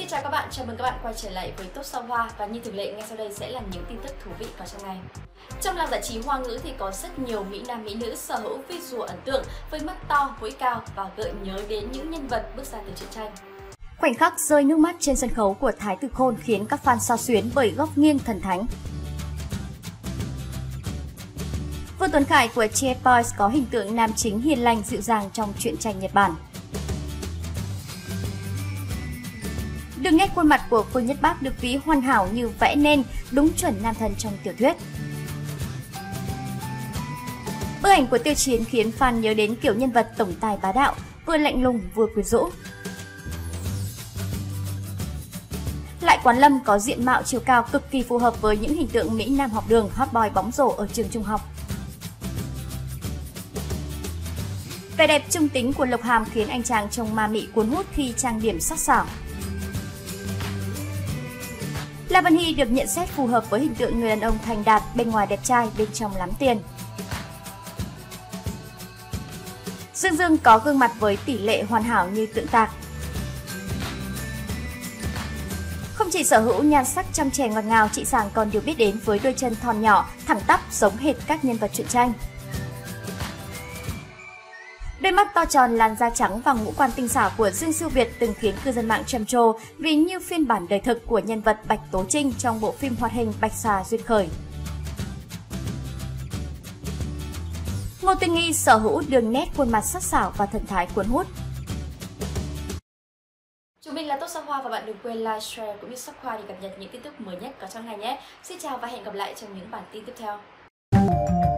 Xin chào các bạn, chào mừng các bạn quay trở lại với Top Sao Hoa. Và như thường lệ, ngay sau đây sẽ là những tin tức thú vị vào trong ngày. Trong làng giải trí Hoa ngữ thì có rất nhiều mỹ nam mỹ nữ sở hữu visual ấn tượng với mắt to, mũi cao và gợi nhớ đến những nhân vật bước ra từ truyện tranh. Khoảnh khắc rơi nước mắt trên sân khấu của Thái Tử Khôn khiến các fan xao xuyến bởi góc nghiêng thần thánh. Vương Tuấn Khải của TFBOYS có hình tượng nam chính hiền lành dịu dàng trong truyện tranh Nhật Bản. Đường nét khuôn mặt của cô Nhất Bác được ví hoàn hảo như vẽ nên, đúng chuẩn nam thần trong tiểu thuyết. Bức ảnh của Tiêu Chiến khiến fan nhớ đến kiểu nhân vật tổng tài bá đạo, vừa lạnh lùng vừa quyến rũ. Lại Quán Lâm có diện mạo chiều cao cực kỳ phù hợp với những hình tượng mỹ nam học đường, hot boy bóng rổ ở trường trung học. Vẻ đẹp trung tính của Lộc Hàm khiến anh chàng trông ma mị cuốn hút khi trang điểm sắc sảo. La Văn Hy được nhận xét phù hợp với hình tượng người đàn ông thành đạt, bên ngoài đẹp trai, bên trong lắm tiền. Dương Dương có gương mặt với tỷ lệ hoàn hảo như tượng tạc. Không chỉ sở hữu nhan sắc trong trẻ ngọt ngào, chị Sàng còn được biết đến với đôi chân thon nhỏ, thẳng tắp giống hệt các nhân vật truyện tranh. Đôi mắt to tròn, làn da trắng và ngũ quan tinh xảo của Dương Sư Việt từng khiến cư dân mạng trầm trồ vì như phiên bản đời thực của nhân vật Bạch Tố Trinh trong bộ phim hoạt hình Bạch Xà Diệt Khởi. Ngô Tinh Nhi sở hữu đường nét khuôn mặt sắc sảo và thần thái cuốn hút. Chúng mình là Top Sao Hoa và bạn đừng quên like, share cũng như subscribe để cập nhật những tin tức mới nhất có trong ngày nhé. Xin chào và hẹn gặp lại trong những bản tin tiếp theo.